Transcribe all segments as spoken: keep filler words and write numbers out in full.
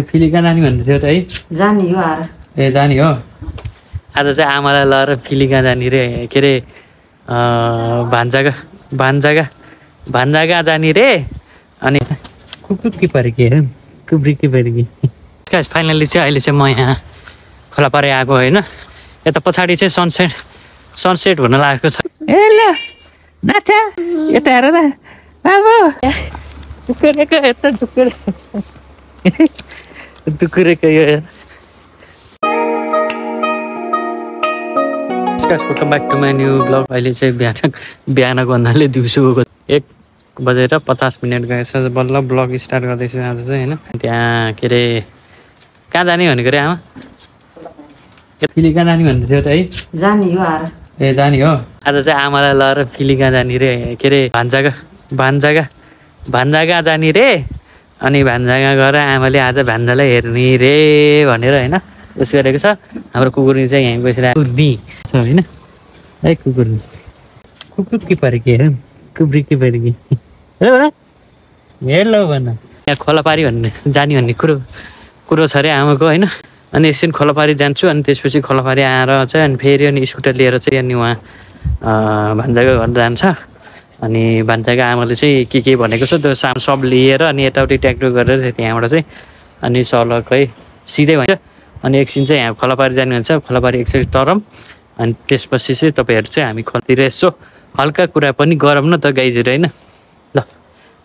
फिलिका नानी भन्दै थियो त है जानी हो आर ए जानी हो आज चाहिँ आमालाई लएर फिलिका जानी रे के रे अ भान्जागा भान्जागा भान्जागा जानी रे अनि कुकुकी परेकी है कुब्रिकी परेकी गाइस फाइनली चाहिँ अहिले चाहिँ म यहाँ खोला पारे आको हैन यता पछाडी चाहिँ सनसेट सनसेट हुन लागेको छ ए ल नाचा यता हेर न बाबु झुकेको यता झुकेको welcome back to my new blog. अहिले बिहान बिहान भन्नाले दिउँसोको एक बजेर पचास मिनट गएछ बल्ल ब्लग स्टार्ट गर्दैछु आज चाहिँ हैन। त्यहाँ के अरे कहाँ जाने भनेको रे आमा फिलिका नानी भन्दै थियो त है जानी हो आर ए जानी हो आज चाहिँ आमालाई लएर फिलिका जानी रे के अरे भान्जागा भान्जागा भान्जागा जानी रे अनि भान्जागा गएर आमाले आज भान्जालाई हेर्ने रे भनेर हैन उस गरेको छ। हाम्रो कुकुरनी चाहिँ यहीँ बसेर कुर्दी छ हैन ए कुकुरनी कुकुरकी परेकी है कुब्रिकी परेकी हेलो हेलो भन यहाँ खोलापारी भन्ने जानी भन्ने कुरो कुरो छ रे आमाको हैन। अनि एकछिन खोलापारी जान्छु अनि त्यसपछि खोलापारी आएर चाहिँ अनि फेरि अनि स्कुटर लिएर चाहिँ अनि उहाँ भान्जाको घर जान्छ। अनि भान्जाको आमाले चाहिँ के के भनेको छ त्यो साम सब लिएर अनि यताउति ट्याक्टर गरेर त्यहाँबाट चाहिँ अनि सलकै सिधै भन्छ। अनि एकछिन चाहिँ यहाँ खोलापारी जानुहुन्छ खोलापारी एकछिन तरम अनि त्यसपछि चाहिँ तपाईँहरू चाहिँ हामी खोलातिर यसो हल्का कुरा पनि गरौँ न त गाइजहरू होइन। ल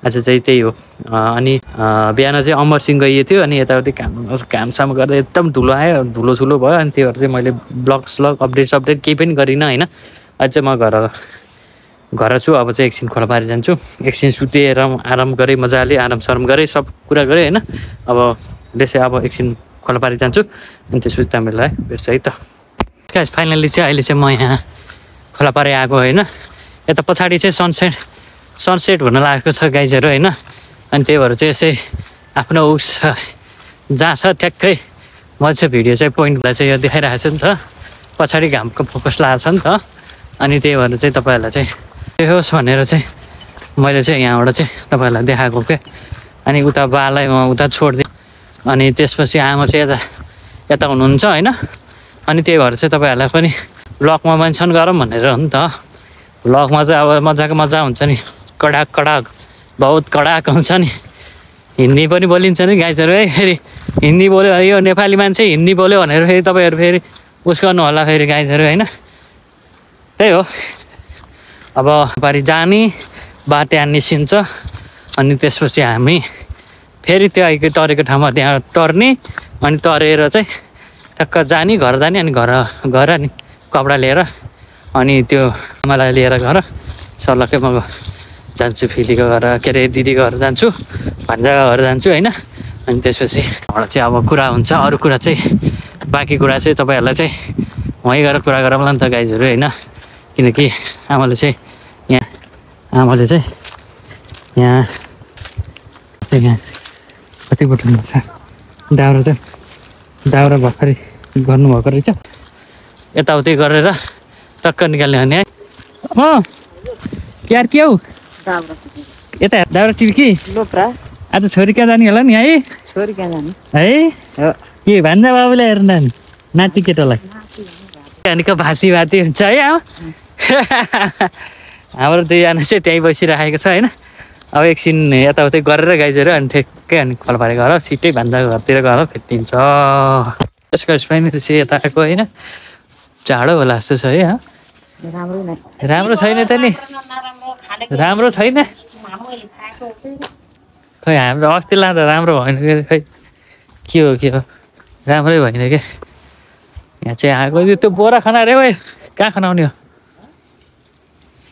आज चाहिँ त्यही हो। अनि बिहान चाहिँ अमर सिंह गइएको थियो अनि यताउति काम कामसाम गर्दा एकदम धुलो आयो धुलो सुलो भयो अनि त्यही भएर चाहिँ मैले ब्लग स्लग अपडेट अपडेट केही पनि गरिनँ होइन। आज चाहिँ म घर घर छु। अब चाहिँ एकछिन खोलापारी जान्छु एकछिन सुतेर आराम गरेँ मजाले आराम सरम गरेँ सब कुरा गरेँ होइन। अब त्यसै अब एकछिन खोलापारी जान्छु अनि त्यसपछि तपाईँलाई भेट्छु है त। गाइस फाइनली चाहिँ अहिले चाहिँ म यहाँ खोलापारी आएको होइन यता पछाडि चाहिँ सनसेट सनसेट हुन लागेको छ गाइजहरू होइन। अनि त्यही भएर चाहिँ यसै आफ्नो उस जहाँ छ ठ्याक्कै मैले चाहिँ भिडियो चाहिँ पोइन्टलाई चाहिँ यो देखाइरहेको छु नि त पछाडि घामको फोकस लगाएको छ नि त। अनि त्यही भएर चाहिँ तपाईँहरूलाई चाहिँ त्यही होस् भनेर चाहिँ मैले चाहिँ यहाँबाट चाहिँ तपाईँहरूलाई देखाएको क्या। अनि उता बालाई म उता छोडिदिएँ अनि त्यसपछि आमा चाहिँ यता यता हुनुहुन्छ होइन। अनि त्यही भएर चाहिँ तपाईँहरूलाई पनि ब्लगमा मेन्सन गरौँ भनेर हो नि त। ब्लगमा चाहिँ अब मजाको मजा हुन्छ नि कडाक कडाक बहुत कडाक हुन्छ नि हिन्दी पनि बोलिन्छ नि गाइजहरू है। फेरि हिन्दी बोल्यो भने यो नेपाली मान्छे हिन्दी बोल्यो भनेर फेरि तपाईँहरू फेरि उस गर्नु होला फेरि गाइजहरू होइन। त्यही हो अब पारि जाने बा त्यहाँ निस्किन्छ अनि त्यसपछि हामी फेरि त्यो आइक तरेको ठाउँमा त्यहाँ तर्ने अनि तरेर चाहिँ टक्क जाने घर जाने अनि घर घर अनि कपडा लिएर अनि त्यो मलाई लिएर घर सल्लकै म जान्छु फिलीको घर के अरे दिदीको घर जान्छु भान्जाको घर जान्छु होइन। अनि त्यसपछि चाहिँ अब कुरा हुन्छ अरू कुरा चाहिँ बाँकी कुरा चाहिँ तपाईँहरूलाई चाहिँ वहीँ गएर कुरा गरौँला नि त गाइजहरू होइन। किनकि आमाले चाहिँ यहाँ आमाले चाहिँ यहाँ यहाँ कति बोटल छ दाउरा त दाउरा भर्खरै गर्नुभएको रहेछ यताउति गरेर टक्क निकाल्ने भने है अँ क्यार के हौ यता दाउरा टिप्की आज छोरी कहाँ जाने होला नि है छोरी कहाँ जाने है के भान्जा बाबुलाई हेर्नु नानी नाति केटालाई त्यहाँदेखिको भाँसी भाँती हुन्छ है आमा हाम्रो दुईजना चाहिँ त्यहीँ बसिराखेको छ होइन। अब एकछिन यताउति गरेर गाइजहरू अनि ठ्याक्कै अनि खोलापारी घर सिटै भान्जाको घरतिर गएर भेटिन्छ। यसको स्पाइनहरू चाहिँ यता आएको होइन चाँडो होला जस्तो छ है राम्रो छैन त नि राम्रो छैन खै हाम्रो अस्ति लाँदा राम्रो भएन खै के हो के हो राम्रै भएन क्या। यहाँ चाहिँ आएको त्यो बोरा खाना अरे ओइ कहाँ खनाउने हो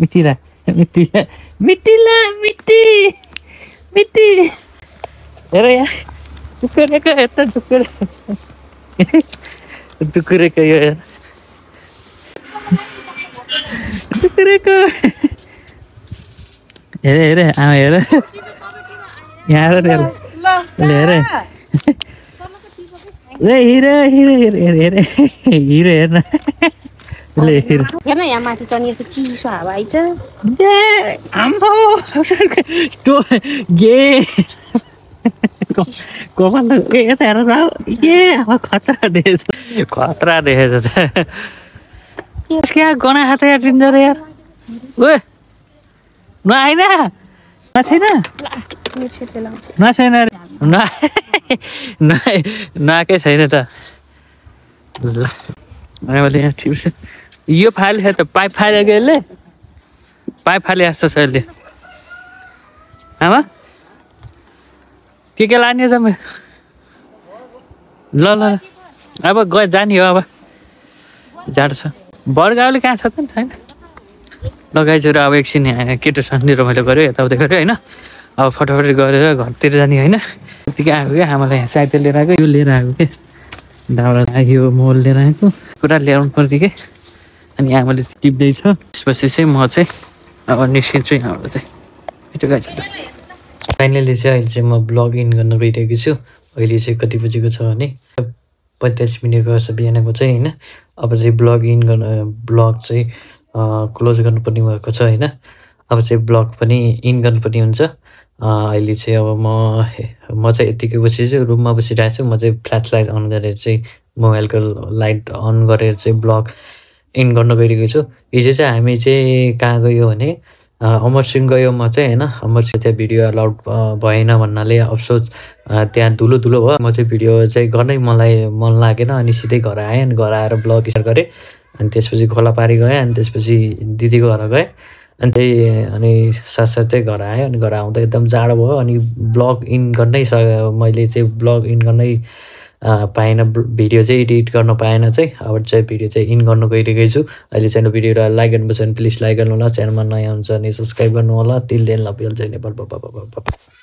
मिठीला मिठीला मिठीला मिठी मिठी हेर यहाँ Dukure kayo, eto dukure. Dukure kayo yan. Dukure kayo. Ere, ere, ano ere? Yara, ere. Ere, ere. Le, ere, ere, ere, ere, ere, ere. Le, ere. Yan na yan, mati chon yung cheese ha, ba ito? Yeah, ambo. To, gay. Common, yeah, Quatra days. Quatra days. Yes, gonna have a ginger air. What? Nina? Nothing. Nothing. Naka Senator. You pile had a pipe pile again. Pipe pile as a Sunday. Emma? के लाने समय ल ल अब गए जानी हो अब जाड छ बरगाउले कहाँ छ त हैन लगाइ जरो अब एकछिन केटा सन्धि रमाइलो गर्यो यता उता गरे हैन अब फटाफट गरेर घरतिर जानी हैन त्यति आयो के हामीलाई यहाँ साइकल लिएर आएको यो लिएर आएको के दाउरा आयो मोल लिएर आएको कुरा ल्याउन पर्छ के अनि हामीले टिप्दै छ त्यसपछि चाहिँ म चाहिँ अब निश्चित हाम्रो चाहिँ यस्तो guys Finally, I am a blog in the video. I will say that I will say that I will say blog in the blog. I will say that I will say blog in the blog. I will say that I will say that I will say that I will say flashlight on the light on the blog in the video. I will say that Amar Singh गयोमा चाहिँ हैन अमर सिंह त्यो video allowed भएन भन्नाले अफसोस त्यहाँ धुलो धुलो भयो म चाहिँ भिडियो चाहिँ गर्नै मलाई मन लागेन अनि सिधै घर आए अनि घर आएर ब्लग स्टार्ट गरे अनि त्यसपछि खोला पारी गए अनि त्यसपछि दिदीको घर गए अनि त्यही अनि साथसाथै घर आए अनि घर आउँदा एकदम जाडो भयो अनि ब्लग इन गर्नै मैले चाहिँ ब्लग इन गर्नै पाएन भिडियो चाहिँ एडिट गर्न पाएन चाहिँ अब चाहिँ भिडियो चाहिँ इन गर्न गइरहेको छु अहिले चाहिँ भिडियोलाई लाइक गर्नुपर्छ प्लिज लाइक गर्नु होला च्यानलमा नयाँ हुन्छ अनि सब्स्क्राइब गर्नु होला till then love you all जय नेपाल बाबा बाबा